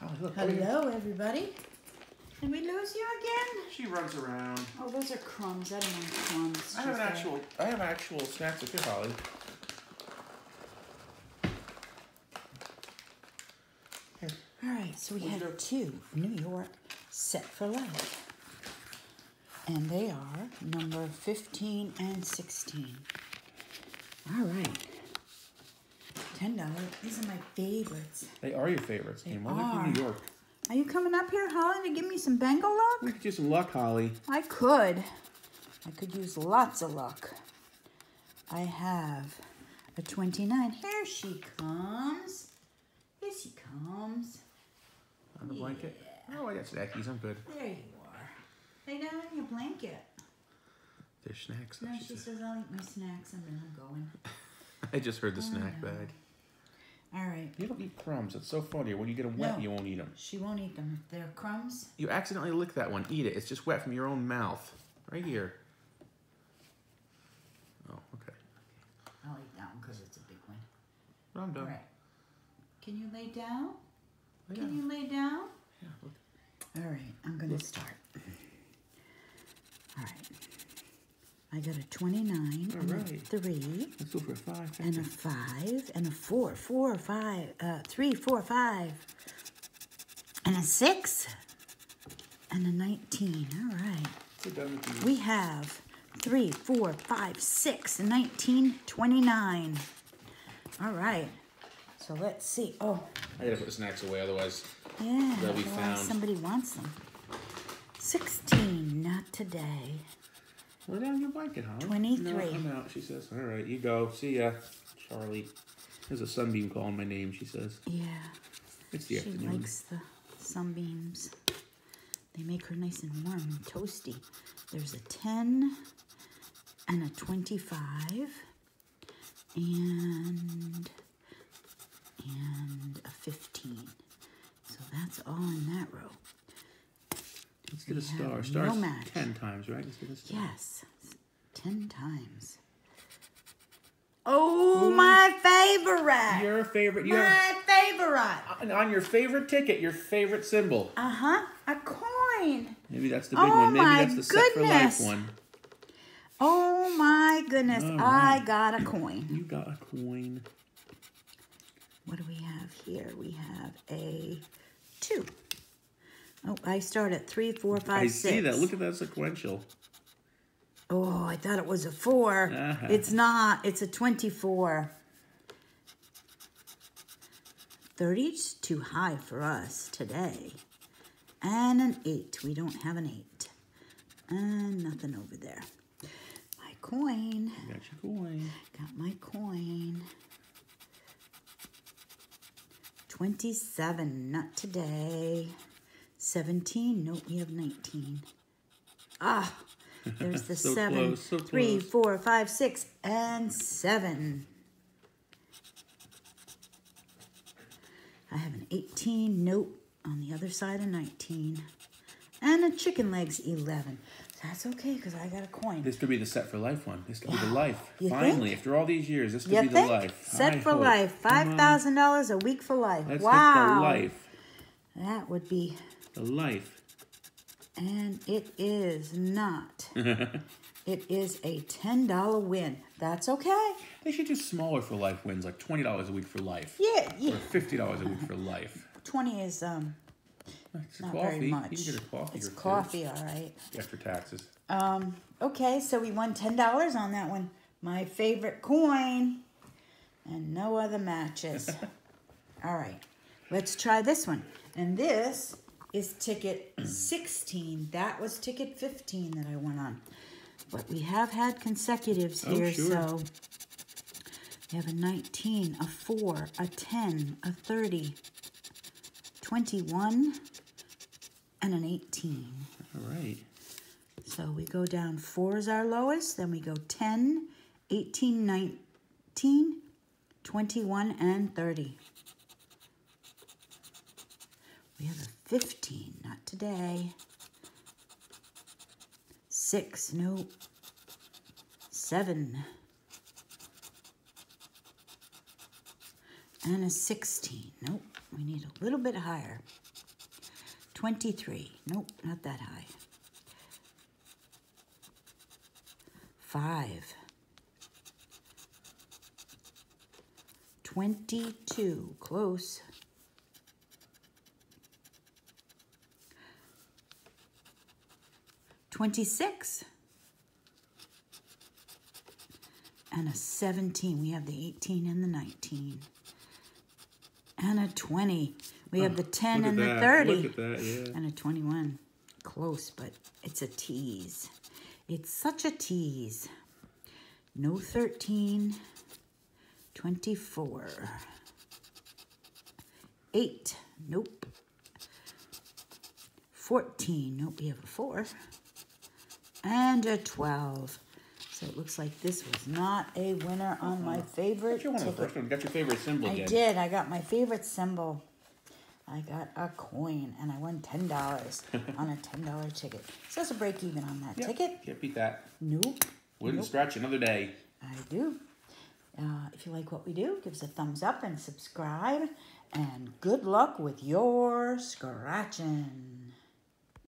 Holly, look. Hello, everybody. Did we lose you again? She runs around. Oh, those are crumbs. I don't want crumbs. I have actual snacks with you, Holly. Here. All right, so we have two New York Set for Life. And they are number 15 and 16. All right. $10. These are my favorites. They are your favorites. They are. New York. Are you coming up here, Holly, to give me some Bengal luck? We could use some luck, Holly. I could. I could use lots of luck. I have a 29. Here she comes. Here she comes. On the blanket? Yeah. Oh, I got snackies. I'm good. There you are. Lay down on your blanket. There's snacks. No, she says, I'll eat my snacks and then I'm going. I just heard the snack bag. All right. You don't eat crumbs. It's so funny. When you get them wet, no, you won't eat them. She won't eat them. They're crumbs. You accidentally lick that one. Eat it. It's just wet from your own mouth. Right here. Oh, okay. I'll eat that one because it's a big one. But I'm done. All right. Can you lay down? Yeah. Can you lay down? Yeah. Look. All right. I'm going to start. All right. I got a 29, all right, and a 3, let's go for a 5, and a 5, and a 4, 4, 5, 3, 4, 5, and a 6, and a 19, all right. We have 3, 4, 5, 6, 19, 29, all right. So let's see, oh. I gotta put the snacks away, otherwise they'll be found. Somebody wants them. 16, not today. Lay down your blanket, huh? 23. No, I'm out, she says. All right, you go. See ya, Charlie. There's a sunbeam calling my name, she says. Yeah. It's the afternoon. She likes the sunbeams. They make her nice and warm and toasty. There's a 10 and a 25 and a 15. So that's all in that row. Let's get a star. Stars no 10 times, right? Let's get a star. Yes. 10 times. Oh, my favorite. Your favorite. My favorite. On your favorite ticket, your favorite symbol. Uh-huh. A coin. Maybe that's the big one. Maybe that's the Set for Life one. Oh, my goodness. Right. I got a coin. You got a coin. What do we have here? We have a 2. Oh, I start at 3, 4, 5, 6. I see that. Look at that sequential. Oh, I thought it was a 4. Uh-huh. It's not. It's a 24. 30's too high for us today. And an 8. We don't have an 8. And nothing over there. My coin. You got your coin. Got my coin. 27. Not today. 17, no, we have 19. Ah, there's the so 7, close, so 3, close. 4, 5, 6, and 7. I have an 18, nope, on the other side, a 19. And a chicken legs, 11. That's okay, because I got a coin. This could be the Set for Life one. This could be the life. Finally, after all these years, this could be the life. Set for Life, $5,000 a week for life. Let's get the life. That would be... the life. And it is not. It is a $10 win. That's okay. They should do smaller for life wins, like $20 a weweek for life. Yeah, yeah. Or $50 a week for life. 20 is not very much. You can get a coffee. It's coffee, all right. After taxes. Okay, so we won $10 on that one. My favorite coin. And no other matches. All right. Let's try this one. And this is ticket 16. That was ticket 15 that I went on. But we have had consecutives here, so we have a 19, a 4, a 10, a 30, 21, and an 18. All right. So we go down 4 is our lowest, then we go 10, 18, 19, 21, and 30. We have a 15, not today. 6, no. 7. And a 16, nope. We need a little bit higher. 23. Nope, not that high. 5. 22. Close. 26. And a 17. We have the 18 and the 19. And a 20. We have the 10 and the 30. Look at that, yeah. And a 21. Close, but it's a tease. It's such a tease. No 13. 24. 8. Nope. 14. Nope, we have a 4. And a 12. So it looks like this was not a winner on my favorite ticket. You won the first one. You got your favorite symbol again. I did. I got my favorite symbol. I got a coin, and I won $10 on a $10 ticket. So that's a break even on that ticket. Can't beat that. Nope. Wouldn't scratch another day. I do. If you like what we do, give us a thumbs up and subscribe. And good luck with your scratching.